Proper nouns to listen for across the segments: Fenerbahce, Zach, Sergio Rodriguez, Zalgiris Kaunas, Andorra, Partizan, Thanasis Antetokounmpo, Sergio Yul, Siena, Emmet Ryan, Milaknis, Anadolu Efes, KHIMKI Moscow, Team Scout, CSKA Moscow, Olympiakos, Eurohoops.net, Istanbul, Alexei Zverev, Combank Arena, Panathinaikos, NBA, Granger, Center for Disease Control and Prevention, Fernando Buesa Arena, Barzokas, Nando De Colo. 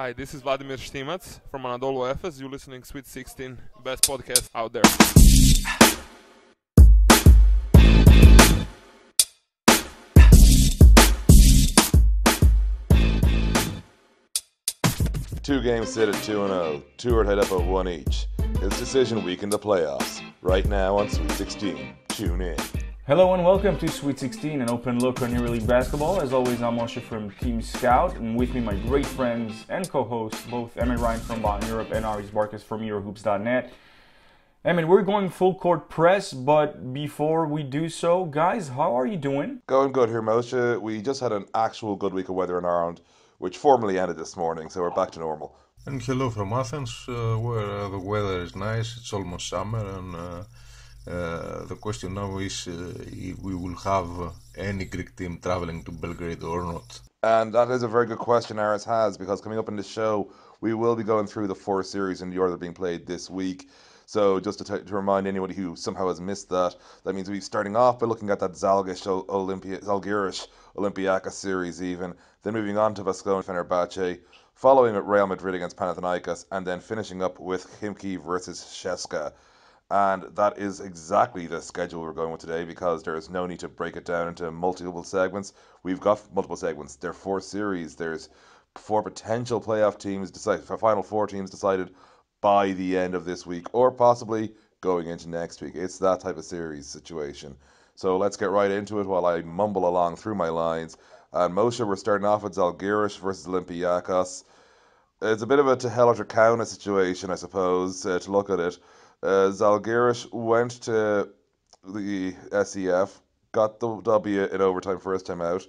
Hi, this is Vladimir Štimac from Anadolu Efes. You're listening Sweet 16, best podcast out there. Two games sit at 2-0, two are tied up at one each. It's decision week in the playoffs. Right now on Sweet 16. Tune in. Hello and welcome to Sweet 16, an open look on EuroLeague basketball. As always, I'm Moshe from Team Scout, and with me my great friends and co-hosts, both Emmet Ryan from Ball in Europe and Aris Barkas from Eurohoops.net. Emmet, we're going full court press, but before we do so, guys, how are you doing? Going good here, Moshe. We just had an actual good week of weather in Ireland, which formally ended this morning, so we're back to normal. And hello from Athens, where the weather is nice, it's almost summer, and the question now is if we will have any Greek team traveling to Belgrade or not. And that is a very good question Aris has, because coming up in this show, we will be going through the four series in the order being played this week. So just to remind anybody who somehow has missed that, that means we're starting off by looking at that Zalgiris Olympiakos series even, then moving on to Baskonia Fenerbahce, following at Real Madrid against Panathinaikos, and then finishing up with KHIMKI versus CSKA. And that is exactly the schedule we're going with today, because there is no need to break it down into multiple segments. We've got multiple segments. There are four series. There's four potential playoff teams decided, final four teams decided by the end of this week, or possibly going into next week. It's that type of series situation. So let's get right into it while I mumble along through my lines. And Moshe, we're starting off with Zalgiris versus Olympiakos. It's a bit of a Tehelot or Kaunas situation, I suppose, to look at it. Zalgiris went to the SEF, got the W in overtime first time out,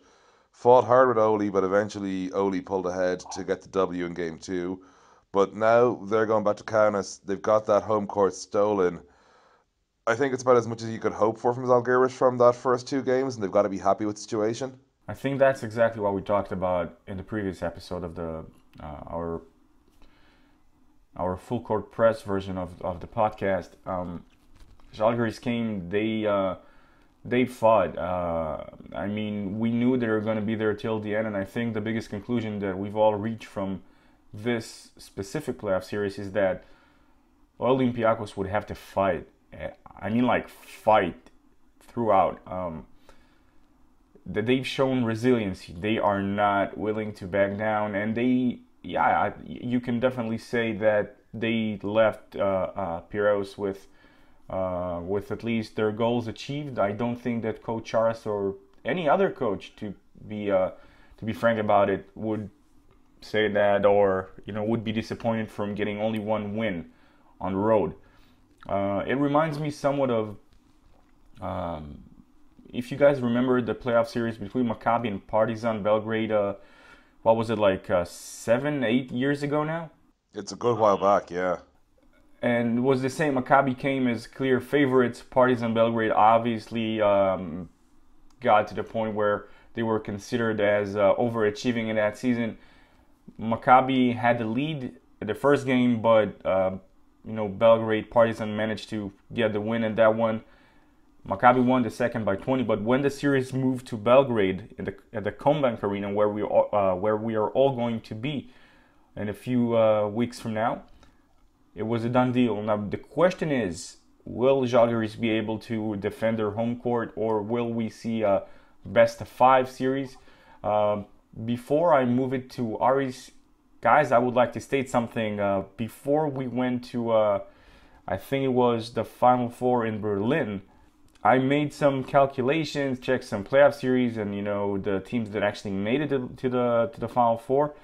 fought hard with Oli, but eventually Oli pulled ahead to get the W in game two. But now they're going back to Kaunas. They've got that home court stolen. I think it's about as much as you could hope for from Zalgiris from that first two games, and they've got to be happy with the situation. I think that's exactly what we talked about in the previous episode of the our full court press version of the podcast. Zalgiris came, they fought. I mean, we knew they were going to be there till the end, and I think the biggest conclusion that we've all reached from this specific playoff series is that Olympiakos would have to fight. I mean, like, fight throughout. That they've shown resiliency. They are not willing to back down, and they... Yeah, you can definitely say that they left Piraeus with at least their goals achieved. I don't think that Coach Aras or any other coach, to be frank about it, would say that, or would be disappointed from getting only one win on the road. It reminds me somewhat of if you guys remember the playoff series between Maccabi and Partizan Belgrade. What was it, like 7-8 years ago now? It's a good while back, yeah. And it was the same. Maccabi came as clear favorites. Partizan Belgrade obviously got to the point where they were considered as overachieving in that season. Maccabi had the lead at the first game, but Belgrade Partizan managed to get the win in that one. Maccabi won the second by 20, but when the series moved to Belgrade at the Combank Arena, where we are all going to be in a few weeks from now, it was a done deal. Now the question is, will Žalgiris be able to defend their home court, or will we see a best-of-5 series? Before I move it to Aris, guys, I would like to state something. Before we went to, I think it was the Final Four in Berlin, I made some calculations, checked some playoff series, and the teams that actually made it to the Final Four.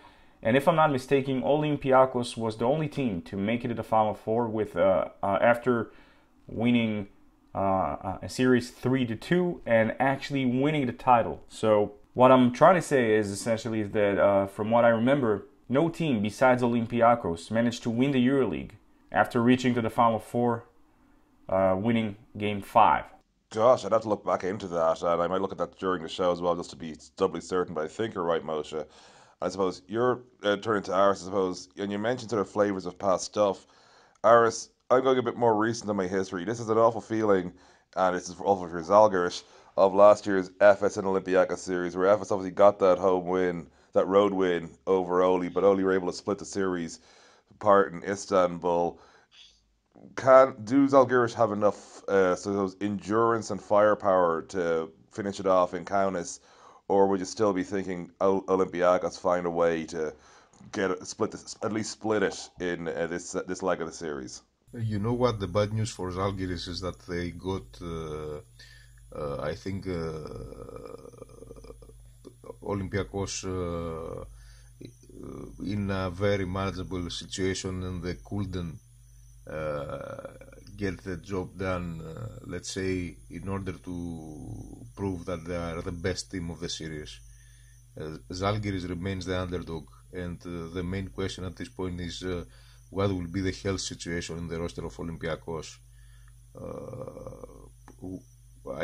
And if I'm not mistaken, Olympiakos was the only team to make it to the Final Four with after winning a series 3-2 and actually winning the title. So what I'm trying to say is that from what I remember, no team besides Olympiakos managed to win the EuroLeague after reaching to the Final Four, winning Game 5. Gosh, I'd have to look back into that, and I might look at that during the show as well, just to be doubly certain, but I think you're right, Moshe. I suppose you're turning to Aris, I suppose, and you mentioned sort of flavours of past stuff. Aris, I'm going a bit more recent in my history. This is an awful feeling, and this is awful for Zalgiris, of last year's Efes and Olympiakos series, where Efes obviously got that home win, that road win over Oli, but Oli were able to split the series apart in Istanbul. Do Zalgiris have enough endurance and firepower to finish it off in Kaunas, or would you still be thinking Olympiakos find a way to split it in this leg of the series? You know what, the bad news for Zalgiris is that they got, I think, Olympiakos in a very manageable situation, and they couldn't get the job done, let's say, in order to prove that they are the best team of the series. Zalgiris remains the underdog, and the main question at this point is what will be the health situation in the roster of Olympiakos.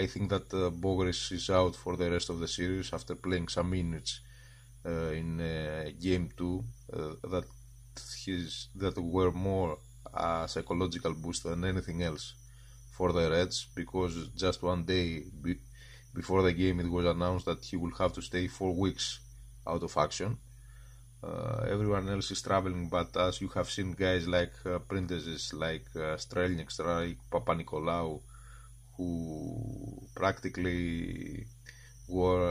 I think that Bogoris is out for the rest of the series after playing some minutes in Game 2 that were more a psychological boost than anything else for the Reds, because just one day before the game it was announced that he will have to stay 4 weeks out of action. Everyone else is traveling, but as you have seen, guys like Prindezis, like Strelniks, like Papanikolaou, who practically wore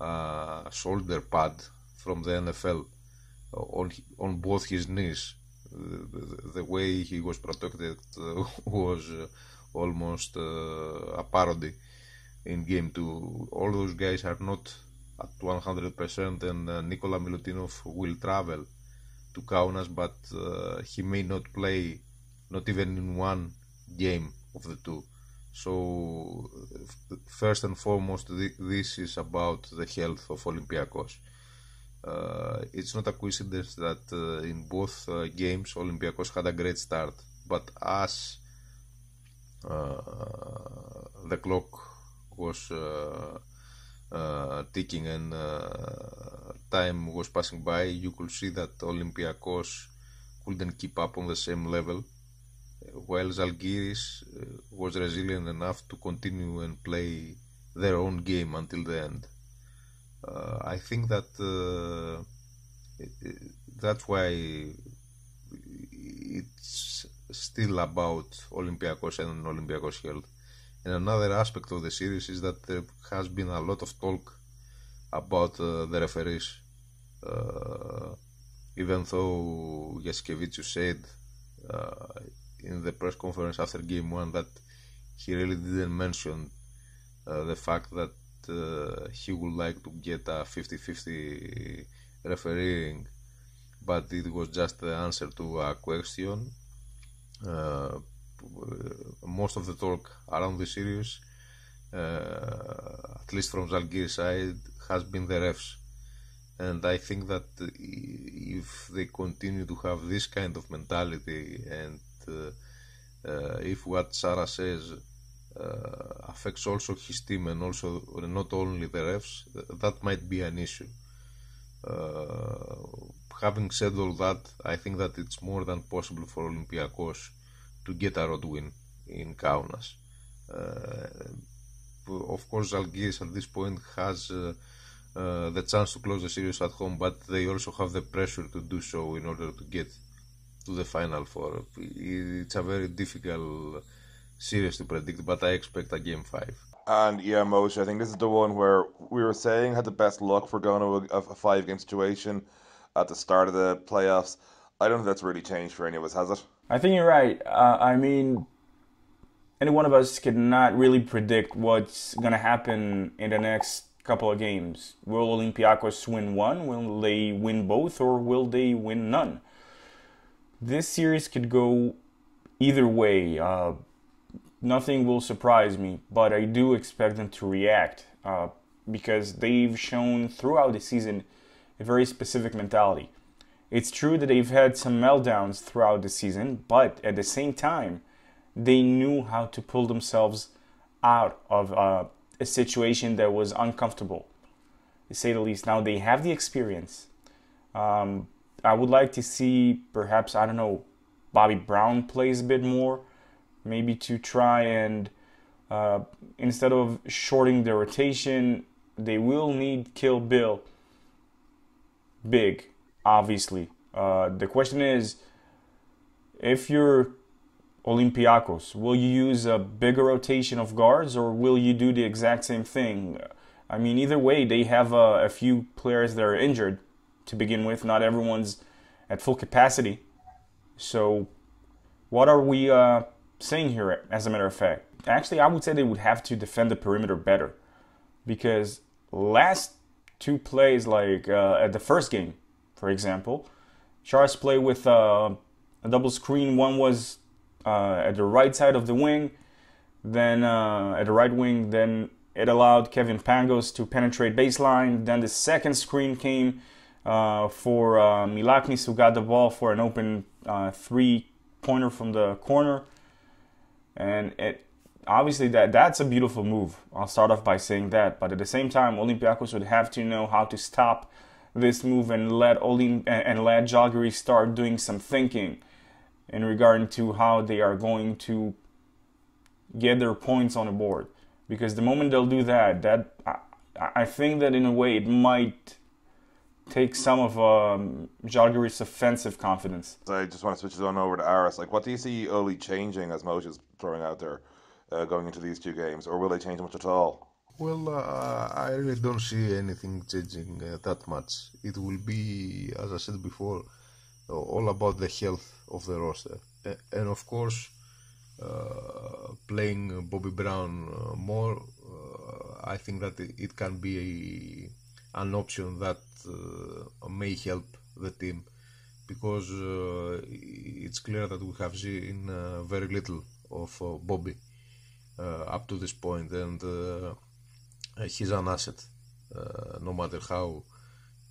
a shoulder pad from the NFL on both his knees. The way he was protected was almost a parody in Game 2. All those guys are not at 100%, and Nikola Milutinov will travel to Kaunas, but he may not play, not even in one game of the two. So first and foremost, this is about the health of Olympiakos. It's not a coincidence that in both games Olympiakos had a great start, but as the clock was ticking and time was passing by, you could see that Olympiakos couldn't keep up on the same level, while Zalgiris was resilient enough to continue and play their own game until the end. I think that that's why it's still about Olympiakos and Olympiakos health. And another aspect of the series is that there has been a lot of talk about the referees. Even though Jasikevicius said in the press conference after Game 1 that he really didn't mention the fact that he would like to get a 50-50 refereeing, but it was just the answer to a question. Most of the talk around the series, at least from Zalgiris' side, has been the refs, and I think that if they continue to have this kind of mentality, and if what Sarah says affects also his team and also not only the refs, that might be an issue. Having said all that, I think that it's more than possible for Olympiakos to get a road win in Kaunas. Of course, Zalgiris at this point has the chance to close the series at home, but they also have the pressure to do so in order to get to the Final Four. It's a very difficult series to predict, but I expect a Game 5. And yeah, Moshe, I think this is the one where we were saying had the best luck for going to a 5-game situation at the start of the playoffs. I don't think that's really changed for any of us, has it? I think you're right. I mean, any one of us cannot really predict what's going to happen in the next couple of games. Will Olympiakos win one? Will they win both? Or will they win none? This series could go either way. Nothing will surprise me, but I do expect them to react because they've shown throughout the season a very specific mentality. It's true that they've had some meltdowns throughout the season, but at the same time, they knew how to pull themselves out of a situation that was uncomfortable, to say the least. Now they have the experience. I would like to see perhaps, I don't know, Bobby Brown plays a bit more, maybe to try and, instead of shorting the rotation, they will need Kill Bill big, obviously. The question is, if you're Olympiakos, will you use a bigger rotation of guards, or will you do the exact same thing? I mean, either way, they have a few players that are injured to begin with. Not everyone's at full capacity. So what are we saying here, as a matter of fact? Actually, I would say they would have to defend the perimeter better, because last two plays, like at the first game, for example, Charles played with a double screen. One was at the right side of the wing, then at the right wing, then it allowed Kevin Pangos to penetrate baseline. Then the second screen came for Milaknis, who got the ball for an open three-pointer from the corner. And it obviously, that's a beautiful move. I'll start off by saying that. But at the same time, Olympiakos would have to know how to stop this move and let Žalgiris start doing some thinking in regard to how they are going to get their points on the board. Because the moment they'll do that, I think that in a way it might take some of Žalgiris' offensive confidence. So I just want to switch it on over to Aris. Like, what do you see Oli changing, as Moshe is throwing out there, going into these two games? Or will they change much at all? Well, I really don't see anything changing that much. It will be, as I said before, all about the health of the roster. And of course, playing Bobby Brown more, I think that it can be an option that may help the team, because it's clear that we have seen very little of Bobby up to this point, and he's an asset. No matter how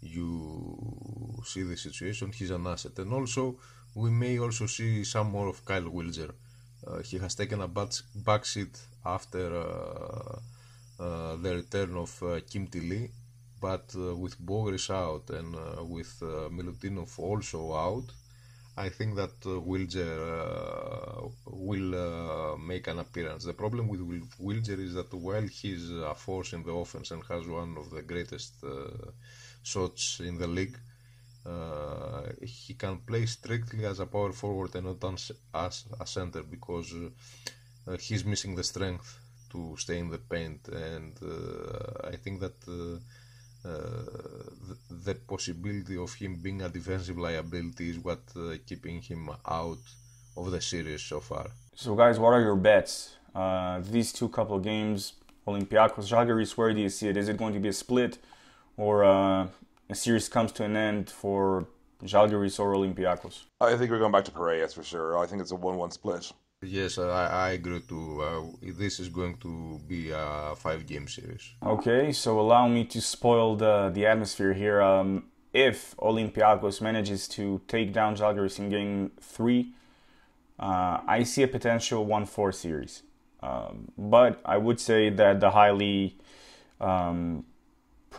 you see the situation, he's an asset. And also, we may also see some more of Kyle Wiltjer. He has taken a back seat after the return of KHIMKI Lee, but with Bogoris out and with Milutinov also out, I think that Wiltjer will make an appearance. The problem with Wiltjer is that while he's a force in the offense and has one of the greatest shots in the league, he can play strictly as a power forward and not as a center, because he's missing the strength to stay in the paint. And I think that the possibility of him being a defensive liability is what keeping him out of the series so far. So guys, what are your bets? These two couple of games, Olympiakos, Žalgiris, where do you see it? Is it going to be a split, or a series comes to an end for Žalgiris or Olympiakos? I think we're going back to Piraeus for sure. I think it's a 1-1 split. Yes, I agree too. This is going to be a 5-game series. Okay, so allow me to spoil the atmosphere here. If Olympiakos manages to take down Žalgiris in game 3, I see a potential 1-4 series. But I would say that the highly...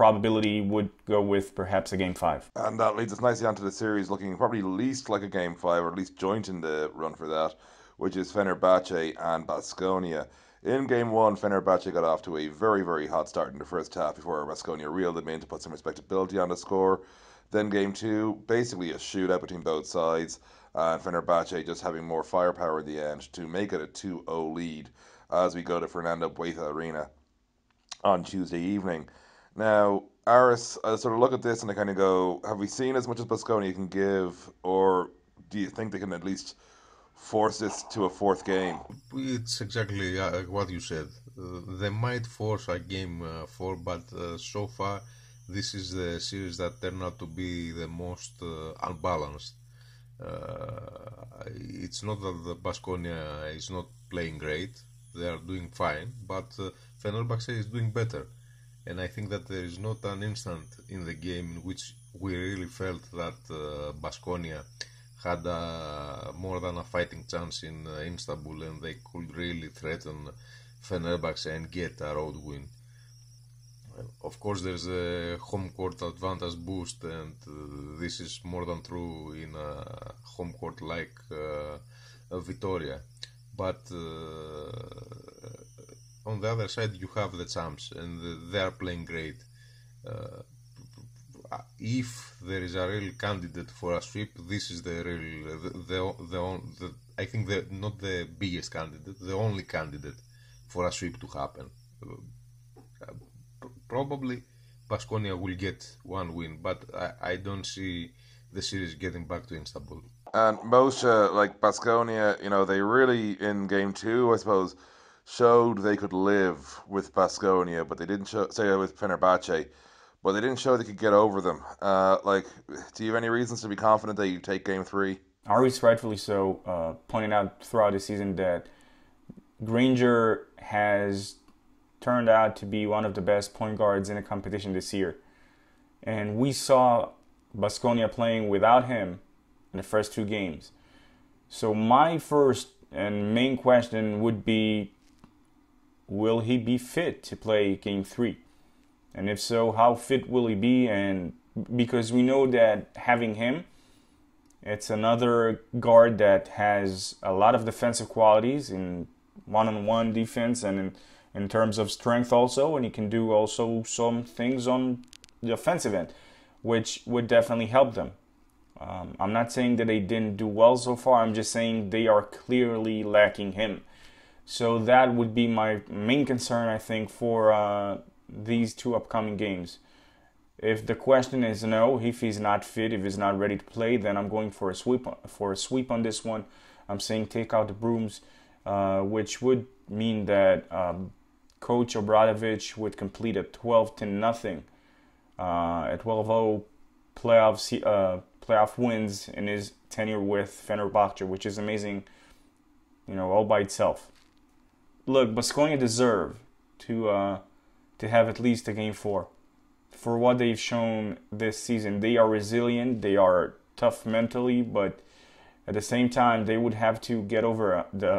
probability would go with perhaps a game 5. And that leads us nicely onto the series looking probably least like a game 5, or at least joint in the run for that, which is Fenerbahce and Baskonia. In game 1, Fenerbahce got off to a very, very hot start in the first half before Baskonia reeled them in to put some respectability on the score. Then game 2, basically a shootout between both sides, and Fenerbahce just having more firepower at the end to make it a 2-0 lead as we go to Fernando Buesa Arena on Tuesday evening. Now, Aris, I sort of look at this and I kind of go, have we seen as much as Baskonia can give, or do you think they can at least force this to a 4th game? It's exactly what you said. They might force a game 4, but so far this is the series that turned out to be the most unbalanced. It's not that Baskonia is not playing great. They are doing fine, but Fenerbahce is doing better. And I think that there is not an instant in the game in which we really felt that Baskonia had more than a fighting chance in Istanbul, and they could really threaten Fenerbahce and get a road win. Of course, there's a home court advantage boost, and this is more than true in a home court like Vitoria. But on the other side, you have the champs, and they are playing great. if there is a real candidate for a sweep, this is the real, the I think that not the biggest candidate, the only candidate for a sweep to happen. Probably Baskonia will get one win, but I don't see the series getting back to Istanbul. And Moshe, like Baskonia, you know, they really in game two, I suppose, showed they could live with Baskonia, but they didn't show, say with Fenerbahce, but they didn't show they could get over them. Like, do you have any reasons to be confident that you take game three? Aris rightfully so pointed out throughout the season that Granger has turned out to be one of the best point guards in the competition this year. And we saw Baskonia playing without him in the first two games. So my first and main question would be, will he be fit to play game three? And if so, how fit will he be? And because we know that having him, it's another guard that has a lot of defensive qualities in one-on-one defense and in terms of strength also, and he can do also some things on the offensive end, which would definitely help them. I'm not saying that they didn't do well so far, I'm just saying they are clearly lacking him. So that would be my main concern, I think, for these two upcoming games. If the question is no, if he's not fit, if he's not ready to play, then I'm going for a sweep on this one. I'm saying take out the brooms, which would mean that Coach Obradović would complete a 12-0 a 12-0 playoff wins in his tenure with Fenerbahce, which is amazing, you know, all by itself. Look, Baskonia deserve to have at least a game four. For what they've shown this season, they are resilient, they are tough mentally, but at the same time, they would have to get over the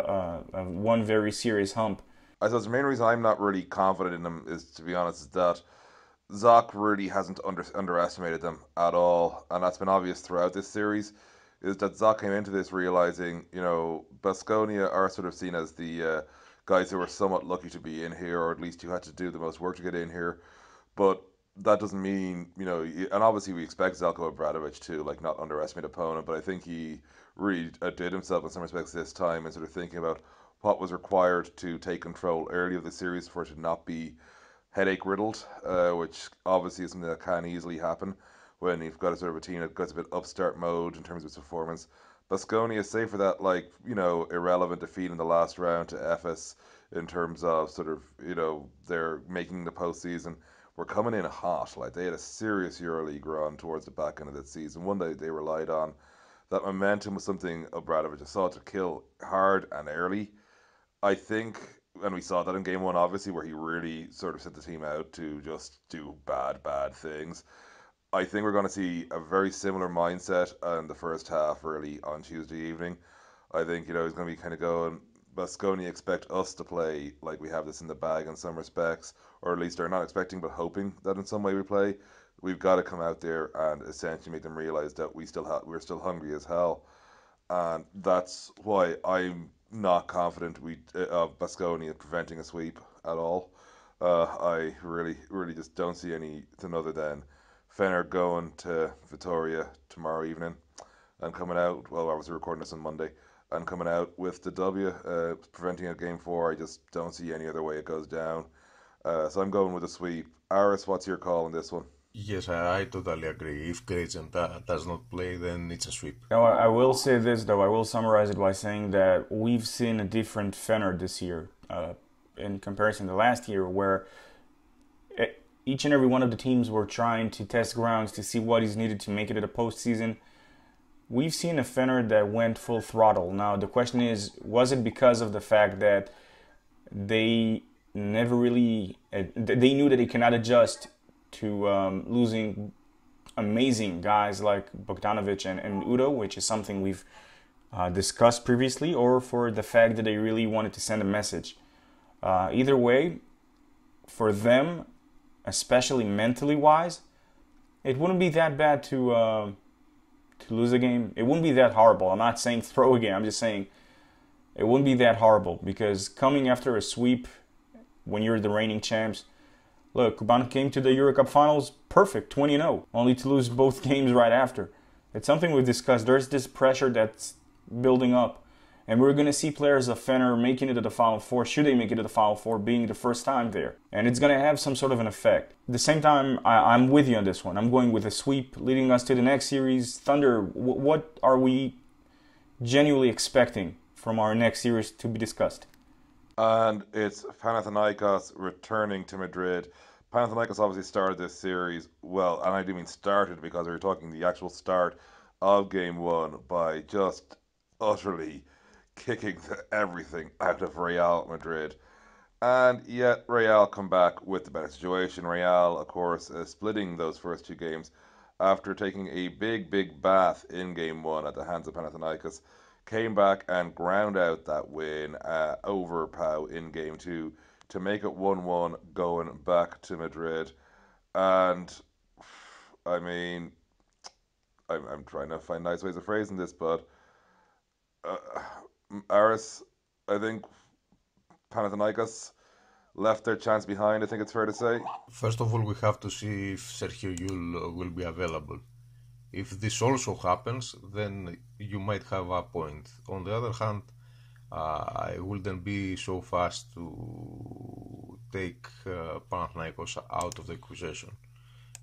one very serious hump. I suppose the main reason I'm not really confident in them is, to be honest, is that Zach really hasn't underestimated them at all, and that's been obvious throughout this series, is that Zach came into this realizing, you know, Baskonia are sort of seen as the guys who were somewhat lucky to be in here, or at least you had to do the most work to get in here, but that doesn't mean, you know, and obviously we expect Željko Obradović to, like, not underestimate opponent, but I think he really outdid himself in some respects this time and sort of thinking about what was required to take control early of the series for it to not be headache riddled, which obviously is something that can easily happen when you've got a sort of a team that goes a bit upstart mode in terms of its performance. Baskonia, save for that, like, you know, irrelevant defeat in the last round to Efes in terms of sort of, you know, they're making the postseason. Were coming in hot. Like, they had a serious EuroLeague run towards the back end of that season. One day they relied on that momentum was something Obradović just sought to kill hard and early. I think, and we saw that in game one, obviously, where he really sort of sent the team out to just do bad things. I think we're going to see a very similar mindset in the first half, really, on Tuesday evening. I think, you know, he's going to be kind of going, Baskonia expect us to play like we have this in the bag in some respects, or at least they're not expecting but hoping that in some way we play. We've got to come out there and essentially make them realize that we're still hungry as hell, and that's why I'm not confident of Baskonia preventing a sweep at all. I really just don't see anything other than Fener going to Vitoria tomorrow evening and coming out. Well, obviously recording this on Monday. And coming out with the W, preventing a game four. I just don't see any other way it goes down. So I'm going with a sweep. Aris, what's your call on this one? Yes, I totally agree. If Grayson does not play, then it's a sweep. Now, I will say this, though. I will summarize it by saying that we've seen a different Fener this year in comparison to last year, where each and every one of the teams were trying to test grounds to see what is needed to make it to the postseason. We've seen a Fener that went full throttle. Now, the question is, was it because of the fact that they never really... They knew that they cannot adjust to losing amazing guys like Bogdanović and Udo, which is something we've discussed previously, or for the fact that they really wanted to send a message. Either way, for them, especially mentally-wise, it wouldn't be that bad to lose a game. It wouldn't be that horrible. I'm not saying throw a game. I'm just saying it wouldn't be that horrible, because coming after a sweep when you're the reigning champs, Look, Kuban came to the Euro Cup Finals perfect, 20-0, only to lose both games right after. It's something we've discussed. There's this pressure that's building up. And we're going to see players of Fener making it to the Final Four, should they make it to the Final Four, being the first time there. And it's going to have some sort of an effect. At the same time, I'm with you on this one. I'm going with a sweep, leading us to the next series. Thunder, what are we genuinely expecting from our next series to be discussed? And it's Panathinaikos returning to Madrid. Panathinaikos obviously started this series well, and I do mean started because we were talking the actual start of Game 1 by just utterly kicking everything out of Real Madrid. And yet Real come back with the better situation. Real, of course, splitting those first two games after taking a big bath in Game 1 at the hands of Panathinaikos, came back and ground out that win over PAO in Game 2 to make it 1-1 going back to Madrid. And, I mean, I'm trying to find nice ways of phrasing this, but Aris, I think Panathinaikos left their chance behind, I think it's fair to say. First of all, we have to see if Sergio Yul will be available. If this also happens, then you might have a point. On the other hand, I wouldn't be so fast to take Panathinaikos out of the equation.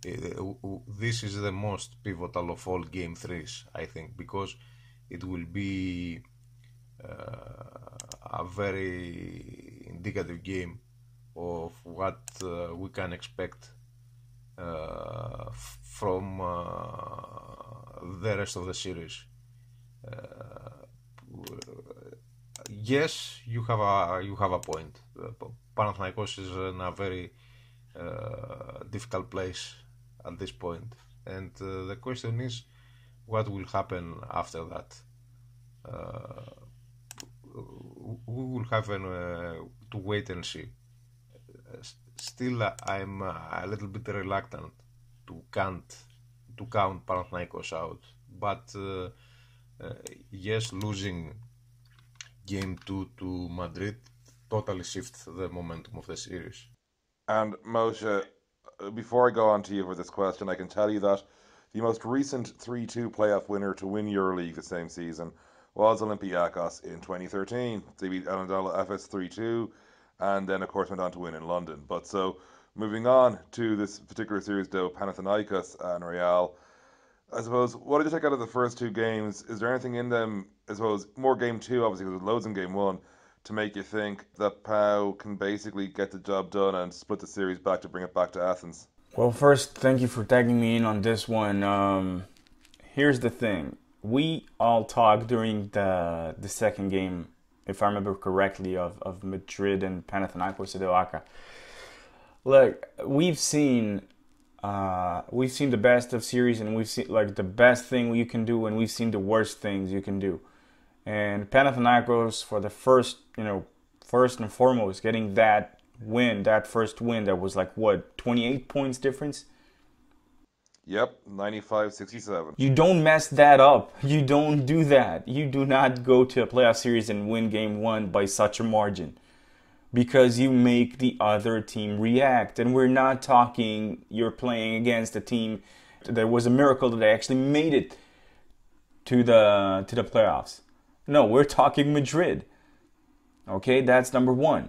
This is the most pivotal of all Game 3s, I think, because it will be a very indicative game of what we can expect from the rest of the series. Yes, you have a point. Panathinaikos is in a very difficult place at this point, and the question is what will happen after that. We will have to wait and see. Still, I'm a little bit reluctant to count Panathinaikos out, but yes, losing Game 2 to Madrid totally shifts the momentum of the series. And Moshe, before I go on to you for this question, I can tell you that the most recent 3-2 playoff winner to win EuroLeague the same season was Olympiakos in 2013. They beat Anadolu Efes 3-2 and then, of course, went on to win in London. But so, moving on to this particular series, though, Panathinaikos and Real, I suppose, what did you take out of the first two games? Is there anything in them, I suppose, more Game 2, obviously, because there was loads in Game 1, to make you think that PAO can basically get the job done and split the series back to bring it back to Athens? Well, first, thank you for tagging me in on this one. Here's the thing. We all talked during the second game, if I remember correctly, of Madrid and Panathinaikos Idolaka. Look, we've seen the best of series, and we've seen like the best thing you can do, and we've seen the worst things you can do. And Panathinaikos, for the first and foremost, getting that win, that first win, that was like what, 28 points difference. Yep, 95-67. You don't mess that up. You don't do that. You do not go to a playoff series and win Game 1 by such a margin, because you make the other team react. And we're not talking you're playing against a team that was a miracle that they actually made it to the playoffs. No, we're talking Madrid. Okay, that's number one.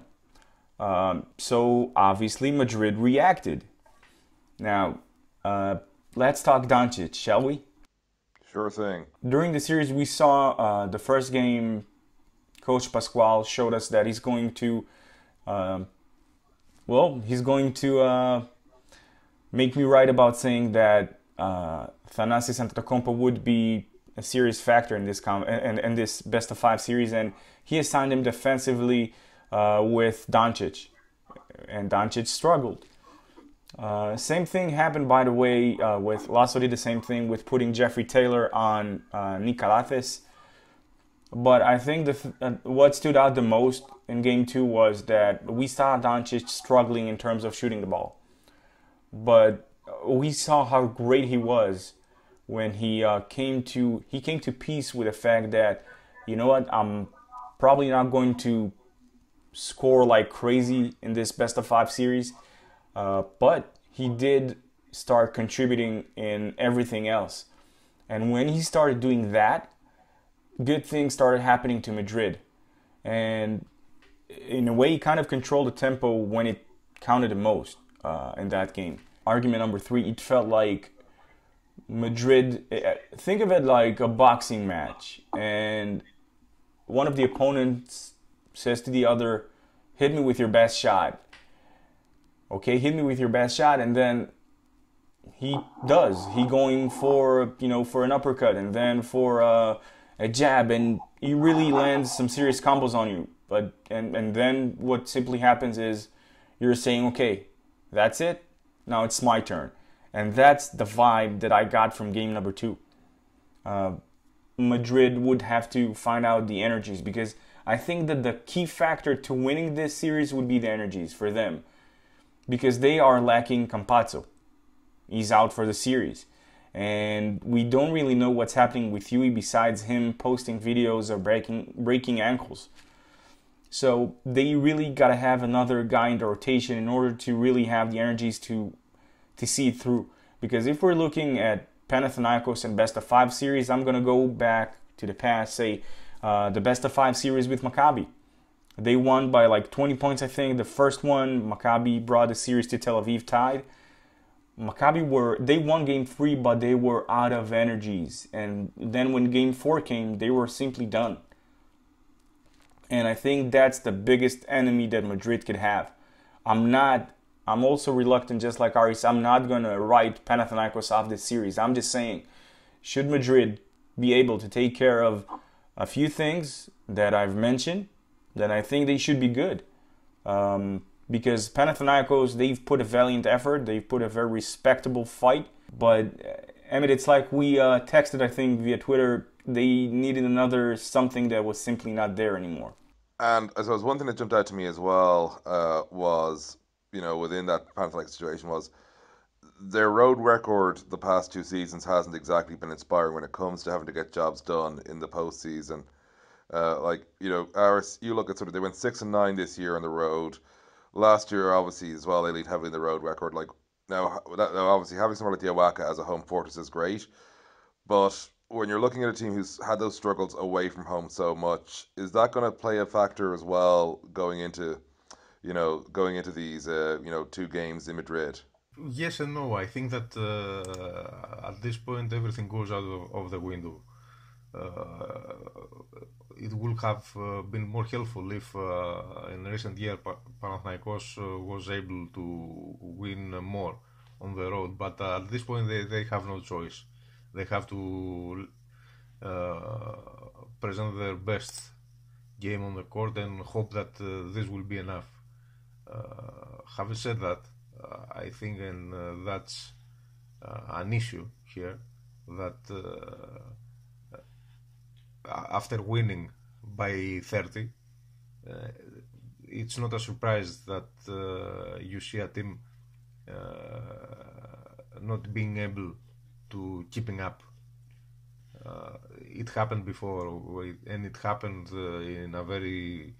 So obviously Madrid reacted. Now, let's talk Doncic, shall we? Sure thing. During the series, we saw the first game, Coach Pascual showed us that he's going to make me right about saying that Thanasis Antetokounmpo would be a serious factor in this this best-of-5 series, and he assigned him defensively with Doncic, and Doncic struggled. Same thing happened, by the way, with Lasso did the same thing with putting Jeffrey Taylor on Nick Calates. But I think what stood out the most in Game 2 was that we saw Doncic struggling in terms of shooting the ball. But we saw how great he was when he came to peace with the fact that, you know what, I'm probably not going to score like crazy in this best-of-5 series. But he did start contributing in everything else. And when he started doing that, good things started happening to Madrid. And in a way, he kind of controlled the tempo when it counted the most in that game. Argument number three, it felt like Madrid, think of it like a boxing match. And one of the opponents says to the other, hit me with your best shot. Okay, hit me with your best shot. And then he does. He going for, you know, for an uppercut and then for a jab. And he really lands some serious combos on you. But and then what simply happens is you're saying, okay, that's it. Now it's my turn. And that's the vibe that I got from game number two. Madrid would have to find out the energies, because I think that the key factor to winning this series would be the energies for them, because they are lacking Campazzo. He's out for the series. And we don't really know what's happening with Yui besides him posting videos of breaking ankles. So they really got to have another guy in the rotation in order to really have the energies to see it through. Because if we're looking at Panathinaikos and best of five series, I'm going to go back to the past, say the best of five series with Maccabi. They won by like 20 points, I think. The first one, Maccabi brought the series to Tel Aviv tied. Maccabi they won game three, but they were out of energies. And then when game four came, they were simply done. And I think that's the biggest enemy that Madrid could have. I'm also reluctant, just like Aris, I'm not going to write Panathinaikos off this series. I'm just saying, should Madrid be able to take care of a few things that I've mentioned, then I think they should be good. Because Panathinaikos, they've put a valiant effort. They've put a very respectable fight. But, I mean, it's like we texted, I think, via Twitter. They needed another something that was simply not there anymore. And I suppose one thing that jumped out to me as well was, you know, within that Panathinaikos situation, was their road record the past two seasons hasn't exactly been inspiring when it comes to having to get jobs done in the postseason. Like, you know, Aris, you look at sort of, they went 6-9 this year on the road. Last year, obviously, as well, they lead heavily in the road record. Like, now obviously, having someone like the Oaxaca as a home fortress is great. But when you're looking at a team who's had those struggles away from home so much, is that going to play a factor as well going into, you know, these, you know, two games in Madrid? Yes and no. I think that at this point, everything goes out of the window. It would have been more helpful if in recent year Panathinaikos was able to win more on the road. But at this point, they have no choice. They have to present their best game on the court and hope that this will be enough. Having said that, I think that's an issue here, that after winning by 30, it's not a surprise that you see a team not being able to keeping up. It happened before, and it happened in a very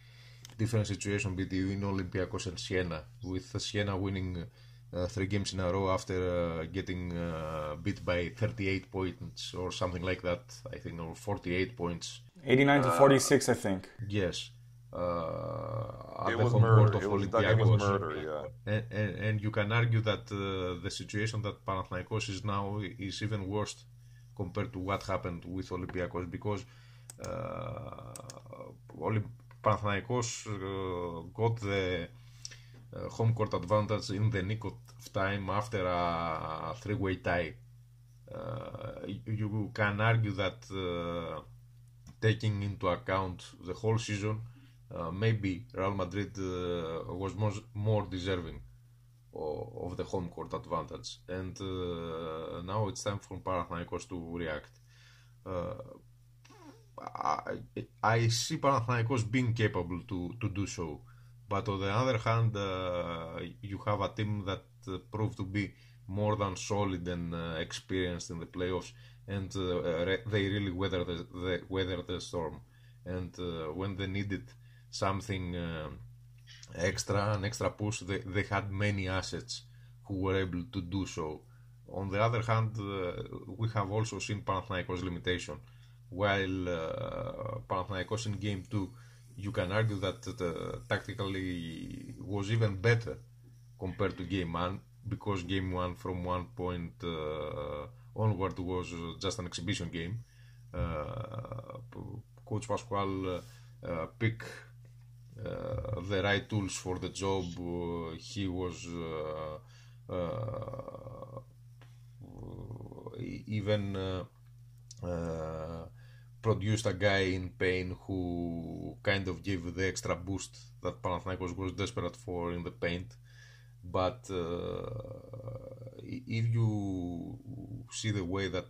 different situation between Olympiakos and Siena, with Siena winning three games in a row after getting beat by 38 points or something like that, I think, or 48 points. 89 to 46, I think. Yes. It was murder. Yeah. And you can argue that the situation that Panathinaikos is now is even worse compared to what happened with Olympiakos, because Panathinaikos got the home court advantage in the nick of time after a three-way tie. You can argue that taking into account the whole season, maybe Real Madrid was more deserving of the home court advantage. And now it's time for Panathinaikos to react. I see Panathinaikos being capable to do so. But on the other hand, you have a team that proved to be more than solid and experienced in the playoffs, and they really weathered the storm. And when they needed something an extra push. They had many assets who were able to do so. On the other hand, we have also seen Panathinaikos' limitation. While Panathinaikos in game 2, you can argue that tactically was even better compared to game 1, because game 1 from one point onward was just an exhibition game. Coach Pascual picked the right tools for the job. He was even produced a guy in pain who kind of gave the extra boost that Panathinaikos was desperate for in the paint. But if you see the way that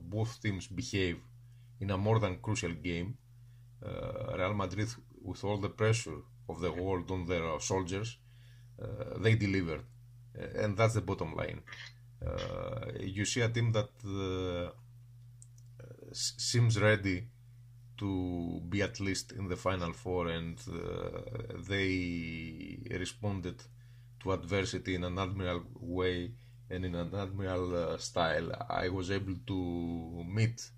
both teams behave in a more than crucial game, Real Madrid, with all the pressure of the world on their soldiers, they delivered, and that's the bottom line. You see a team that seems ready to be at least in the Final Four, and they responded to adversity in an admirable way and in an admirable style. I was able to meet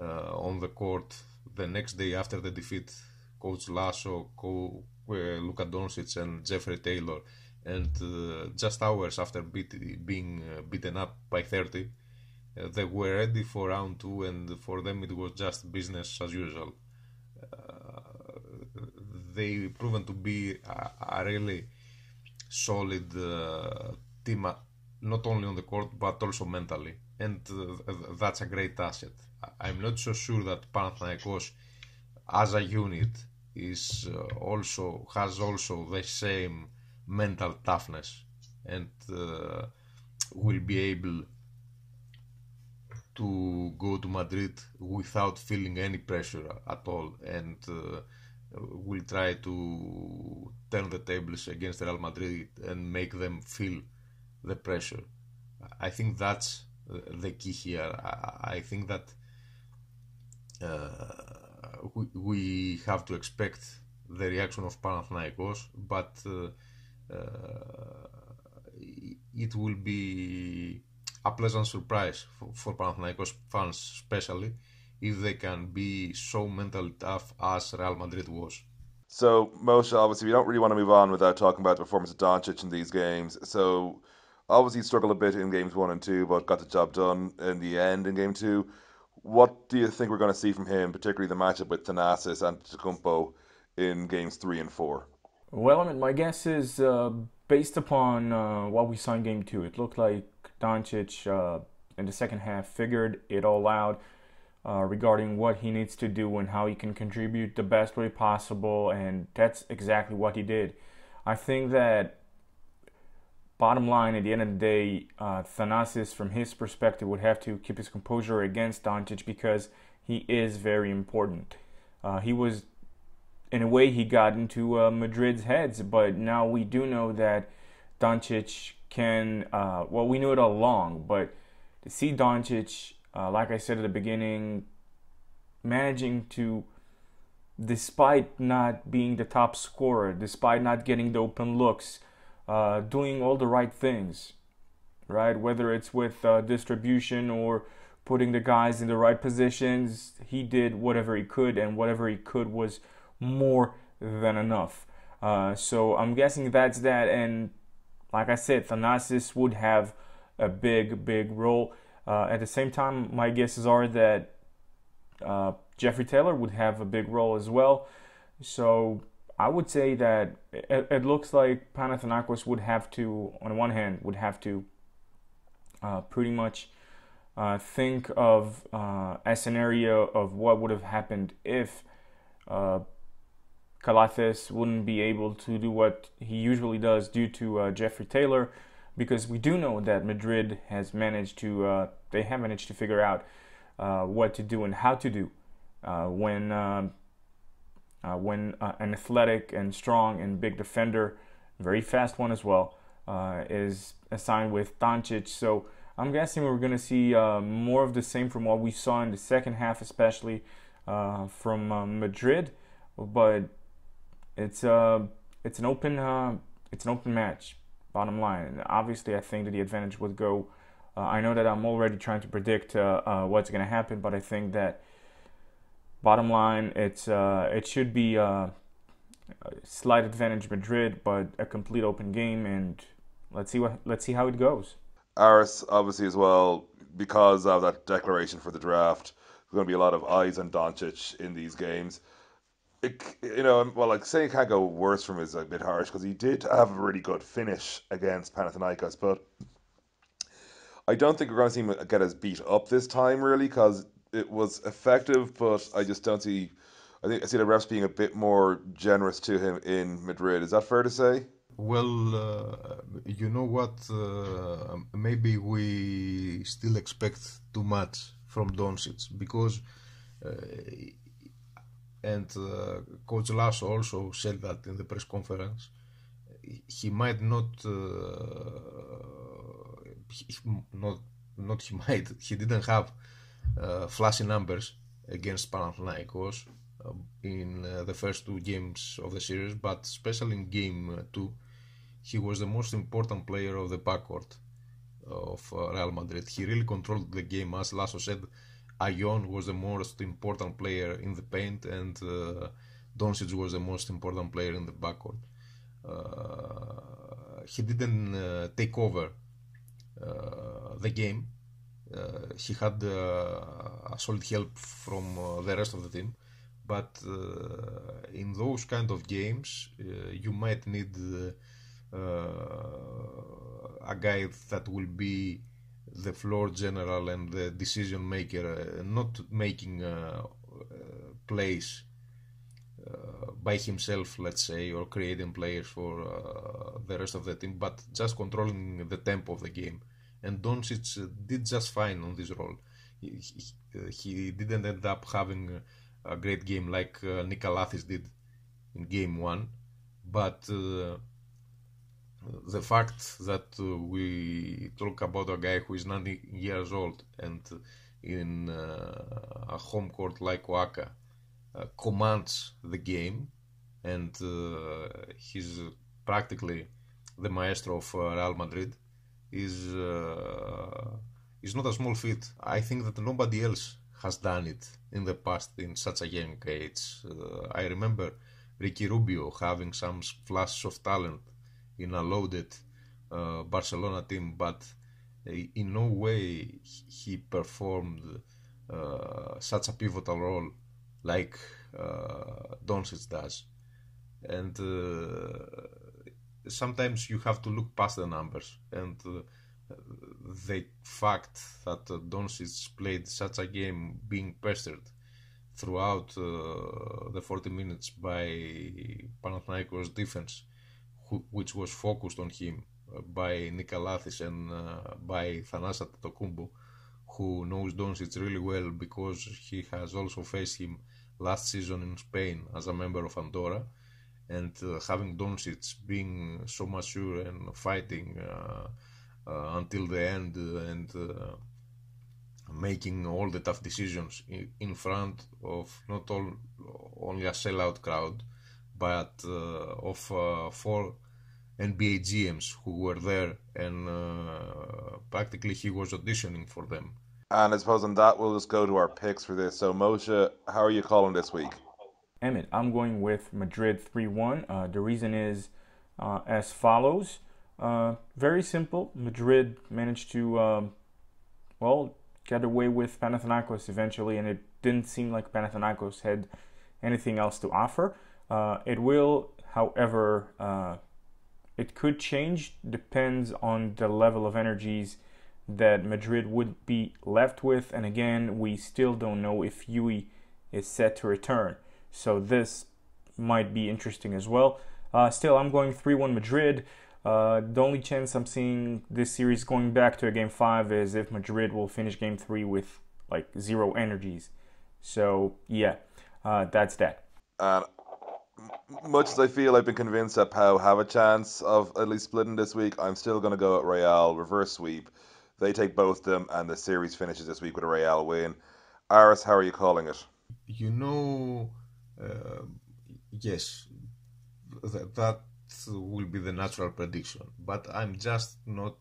on the court the next day after the defeat Coach Lasso, Luka Doncic and Jeffrey Taylor, and just hours after being beaten up by 30, they were ready for round 2, and for them it was just business as usual. They proven to be a really solid team, not only on the court but also mentally, and that's a great asset. I'm not so sure that Panathinaikos as a unit is also has the same mental toughness and will be able to go to Madrid without feeling any pressure at all, and will try to turn the tables against Real Madrid and make them feel the pressure. I think that's the key here. I think that we have to expect the reaction of Panathinaikos, but it will be a pleasant surprise for Panathinaikos fans, especially if they can be so mentally tough as Real Madrid was. So, Moshe, obviously, we don't really want to move on without talking about the performance of Doncic in these games. So, obviously, he struggled a bit in games 1 and 2, but got the job done in the end in game 2. What do you think we're going to see from him, particularly the matchup with Thanasis Antetokounmpo in games 3 and 4? Well, I mean, my guess is based upon what we saw in game 2. It looked like Doncic in the second half figured it all out regarding what he needs to do and how he can contribute the best way possible, and that's exactly what he did. I think that bottom line, at the end of the day, Thanasis, from his perspective, would have to keep his composure against Doncic because he is very important. He was, in a way, he got into Madrid's heads, but now we do know that Doncic can, well, we knew it all along, but to see Doncic, like I said at the beginning, managing to, despite not being the top scorer, despite not getting the open looks, doing all the right things, right? Whether it's with distribution or putting the guys in the right positions, he did whatever he could, and whatever he could was more than enough. So I'm guessing that's that, and like I said, Thanasis would have a big role. At the same time, my guesses are that Jeffrey Taylor would have a big role as well. So I would say that it looks like Panathinaikos would have to, on one hand, would have to pretty much think of a scenario of what would have happened if Kalathes wouldn't be able to do what he usually does due to Jeffrey Taylor, because we do know that Madrid has managed to, they have managed to figure out what to do and how to do when an athletic and strong and big defender, very fast one as well, is assigned with Doncic. So I'm guessing we're going to see more of the same from what we saw in the second half, especially from Madrid. But it's an open match. Bottom line, and obviously I think that the advantage would go. I know that I'm already trying to predict what's going to happen, but I think that bottom line, it should be a slight advantage Madrid, but a complete open game, and let's see how it goes. Aris, obviously as well, because of that declaration for the draft, there's going to be a lot of eyes on Doncic in these games. Like saying it can't go worse from is a bit harsh, because he did have a really good finish against Panathinaikos, but I don't think we're going to see him get as beat up this time, really, because it was effective, but I just don't see... I see the refs being a bit more generous to him in Madrid. Is that fair to say? Well, you know what? Maybe we still expect too much from Doncic, because... And Coach Lasso also said that in the press conference. He didn't have flashy numbers against Panathinaikos in the first two games of the series, but especially in game two, he was the most important player of the backcourt of Real Madrid. He really controlled the game. As Lasso said, Aion was the most important player in the paint, and Doncic was the most important player in the backcourt. He didn't take over the game. He had a solid help from the rest of the team, but in those kind of games you might need a guy that will be the floor general and the decision maker, not making plays by himself, let's say, or creating players for the rest of the team, but just controlling the tempo of the game. And Doncic did just fine on this role. He didn't end up having a great game like Nikolathis did in game one, but the fact that we talk about a guy who is 19 years old and in a home court like Oaxaca commands the game, and he's practically the maestro of Real Madrid, is not a small feat. I think that nobody else has done it in the past in such a young age. I remember Ricky Rubio having some flashes of talent in a loaded Barcelona team, but in no way he performed such a pivotal role like Doncic does. And sometimes you have to look past the numbers, and the fact that Doncic played such a game, being pestered throughout the 40 minutes by Panathinaikos defense, which was focused on him by Nikolathis and by Thanasis Antetokounmpo, who knows Doncic really well because he has also faced him last season in Spain as a member of Andorra, and having Doncic being so mature and fighting until the end, and making all the tough decisions in front of not only a sellout crowd, but of four NBA GMs who were there, and practically he was auditioning for them. And I suppose on that we'll just go to our picks for this. So Moshe, how are you calling this week? Emmet, I'm going with Madrid 3-1. The reason is as follows. Very simple. Madrid managed to, get away with Panathinaikos eventually, and it didn't seem like Panathinaikos had anything else to offer. It will, however, it could change, depends on the level of energies that Madrid would be left with. And again, we still don't know if Yui is set to return. So this might be interesting as well. Still, I'm going 3-1 Madrid. The only chance I'm seeing this series going back to a Game 5 is if Madrid will finish Game 3 with, zero energies. So, yeah, that's that. Much as I feel I've been convinced that Pau have a chance of at least splitting this week, I'm still going to go at Real, reverse sweep. They take both of them, and the series finishes this week with a Real win. Aris, how are you calling it? Yes, that will be the natural prediction, but I'm just not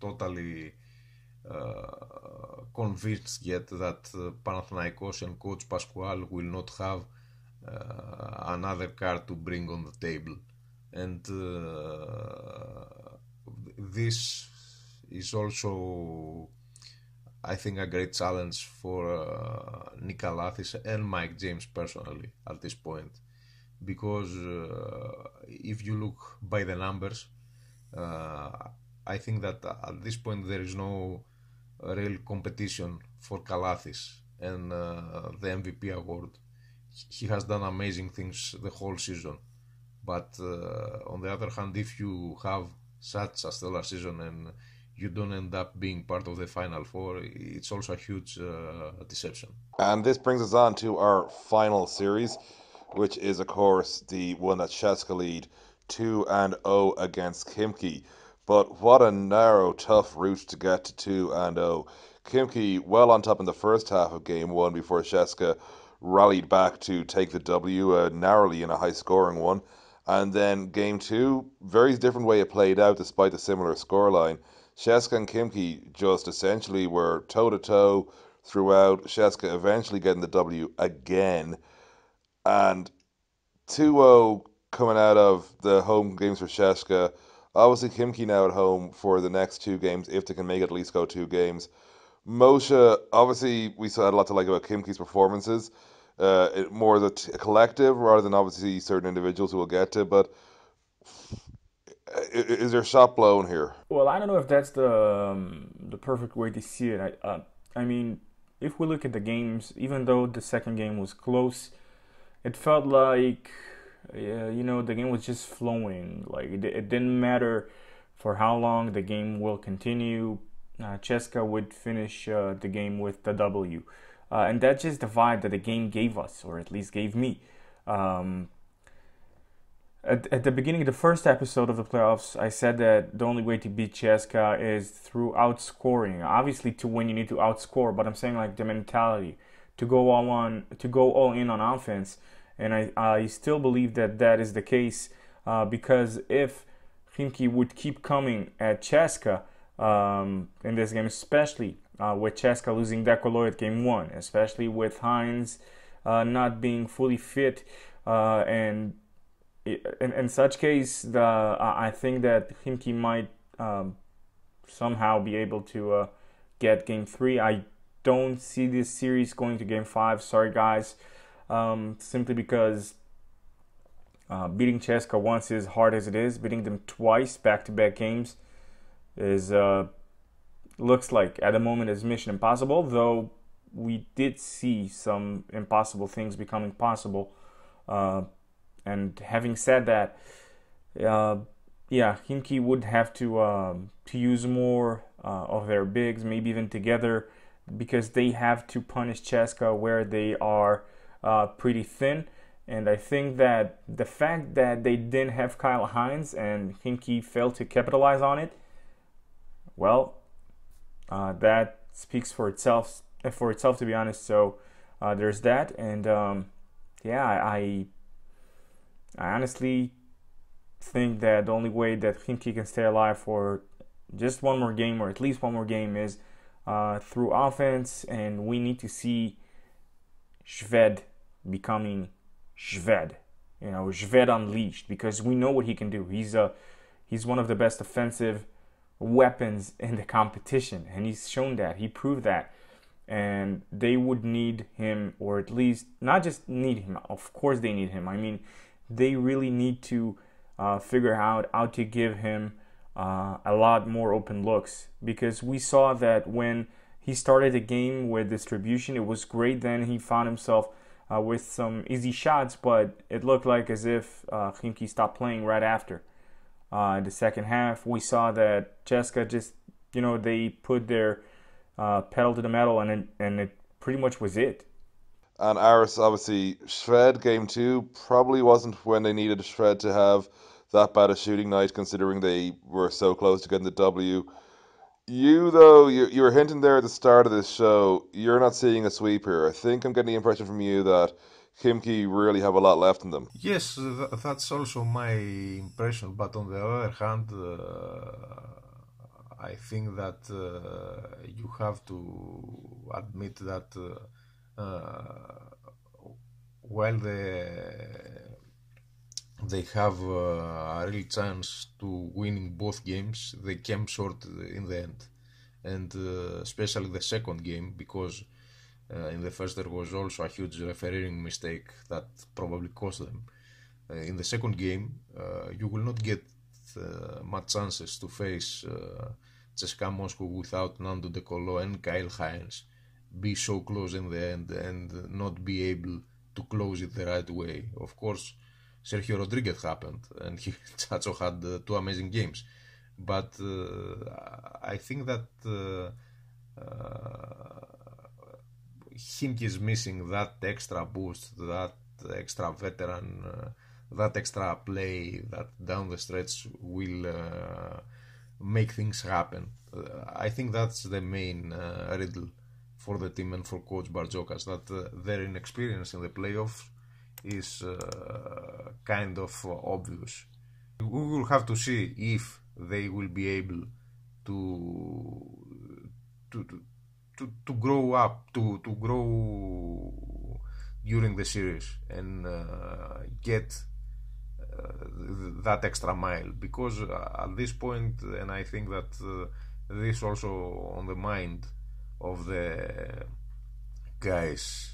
totally convinced yet that Panathinaikos and Coach Pascual will not have another card to bring on the table, and this is also, I think, a great challenge for Nikolathis and Mike James personally at this point, because if you look by the numbers, I think that at this point there is no real competition for Kalathis and the MVP award. He has done amazing things the whole season, but on the other hand, if you have such a stellar season and you don't end up being part of the Final Four, it's also a huge deception. And this brings us on to our final series, which is, of course, the one that Sheska lead 2-0 against KHIMKI. But what a narrow, tough route to get to 2-0. KHIMKI well on top in the first half of Game 1 before Sheska rallied back to take the W narrowly in a high-scoring one. And then Game 2, very different way it played out despite the similar scoreline. Sheska and KHIMKI just essentially were toe-to-toe throughout. Sheska eventually getting the W again. And 2-0 coming out of the home games for Sheska. Obviously, KHIMKI now at home for the next two games, if they can make it at least go two games. Moshe, obviously, we still had a lot to like about KHIMKI's performances. More the collective rather than obviously certain individuals who we'll get to, but is there a shot blown here? Well, I don't know if that's the perfect way to see it. I mean, if we look at the games, even though the second game was close, it felt like, you know, the game was just flowing. Like, it didn't matter for how long the game will continue. Sheska would finish the game with the W. And that's just the vibe that the game gave us, or at least gave me. At the beginning of the first episode of the playoffs, I said that the only way to beat Sheska is through outscoring. Obviously, to win, you need to outscore, but I'm saying like the mentality to go all in on offense. And I still believe that is the case, because if KHIMKI would keep coming at Sheska in this game, especially with Sheska losing Dekolo at Game 1, especially with Hines not being fully fit, and in such case, I think that KHIMKI might somehow be able to get Game 3. I don't see this series going to Game 5, sorry guys. Simply because beating Sheska once is hard as it is. Beating them twice, back-to-back games, is looks like at the moment is mission impossible. Though we did see some impossible things becoming possible. And having said that, yeah, KHIMKI would have to use more of their bigs, maybe even together, because they have to punish Sheska where they are pretty thin. And I think that the fact that they didn't have Kyle Hines and KHIMKI failed to capitalize on it, well, that speaks for itself, to be honest. So there's that, and yeah, I honestly think that the only way that KHIMKI can stay alive for just one more game, or at least one more game, is through offense, and we need to see Shved becoming Shved, you know, Shved unleashed, because we know what he can do. He's one of the best offensive weapons in the competition, and he's shown that, he proved that, and they would need him, or at least not just need him, of course they need him. I mean, they really need to figure out how to give him a lot more open looks, because we saw that when he started the game with distribution, it was great. Then he found himself with some easy shots, but it looked like as if KHIMKI stopped playing right after. The second half, we saw that Sheska just, you know, they put their pedal to the metal, and it pretty much was it. And Aris, obviously, Shred Game 2 probably wasn't when they needed Shred to have that bad a shooting night, considering they were so close to getting the W. You, though, you were hinting there at the start of this show, you're not seeing a sweep here. I think I'm getting the impression from you that KHIMKI really have a lot left in them. Yes, that's also my impression. But on the other hand, I think that you have to admit that while they have a real chance to winning both games, they came short in the end, and especially the second game, because in the first there was also a huge refereeing mistake that probably cost them. In the second game, you will not get much chances to face CSKA Moscow without Nando De Colo and Kyle Hines be so close in the end and not be able to close it the right way. Of course, Sergio Rodriguez happened, and he also had two amazing games. But I think that KHIMKI is missing that extra boost, that extra veteran, that extra play that down the stretch will make things happen. I think that's the main riddle for the team and for coach Barzokas, that their inexperience in the playoffs is kind of obvious. We will have to see if they will be able to grow up, to grow during the series and get that extra mile, because at this point, and I think that this also on the mind of the guys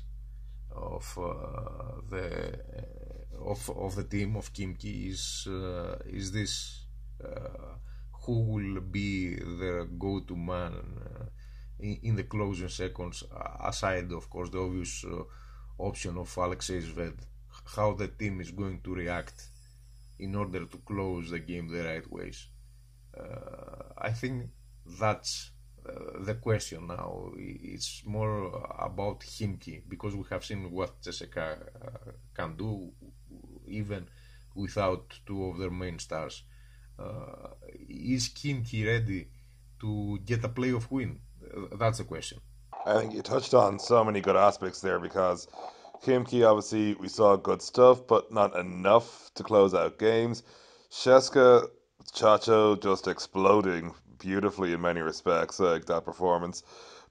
of the team of KHIMKI is this who will be their go-to man in the closing seconds, aside of course the obvious option of Alexei Zverev, how the team is going to react in order to close the game the right ways. I think that's the question now. It's more about KHIMKI, because we have seen what CSKA can do even without two of their main stars. Is KHIMKI ready to get a playoff win? That's the question. I think you touched on so many good aspects there, because KHIMKI, obviously, we saw good stuff, but not enough to close out games. CSKA, Chacho just exploding beautifully in many respects, like that performance.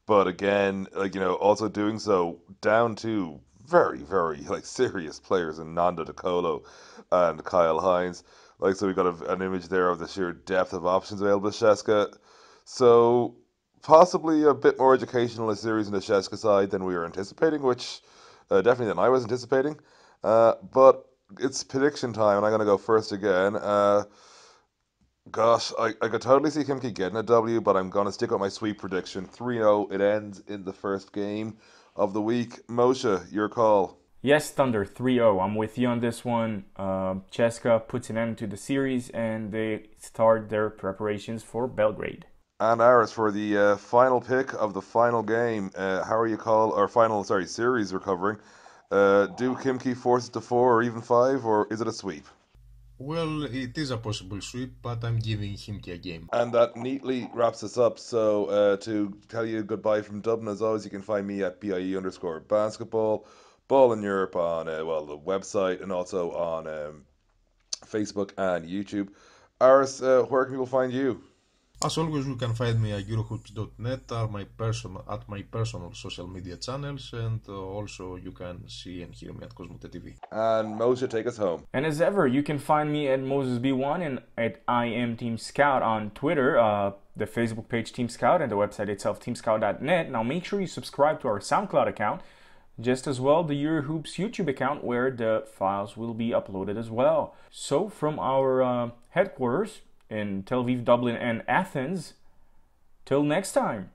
But again, like, you know, also doing so down to very, very, like, serious players in Nando De Colo and Kyle Hines. Like, so we got an image there of the sheer depth of options available to CSKA. So possibly a bit more educational a series in the CSKA side than we were anticipating, which definitely than I was anticipating. But it's prediction time, and I'm going to go first again. Gosh, I could totally see KHIMKI getting a W, but I'm going to stick with my sweep prediction. 3-0, it ends in the first game of the week. Moshe, your call. Yes, Thunder, 3-0. I'm with you on this one. CSKA puts an end to the series, and they start their preparations for Belgrade. And Aris, for the final pick of the final game, how are you call or final, sorry, series recovering? Do KHIMKI force it to 4 or even 5, or is it a sweep? Well, it is a possible sweep, but I'm giving KHIMKI a game. And that neatly wraps us up. So to tell you goodbye from Dublin, as always, you can find me at BIE_basketball, Ball in Europe on, well, the website, and also on Facebook and YouTube. Aris, where can people find you? As always, you can find me at EuroHoops.net or at my personal social media channels, and also you can see and hear me at Cosmote TV. And Moshe, take us home. And as ever, you can find me at MosesB1 and at I am Team Scout on Twitter, the Facebook page Team Scout, and the website itself teamscout.net. Now make sure you subscribe to our SoundCloud account, just as well the EuroHoops YouTube account, where the files will be uploaded as well. So from our headquarters in Tel Aviv, Dublin, and Athens. Till next time.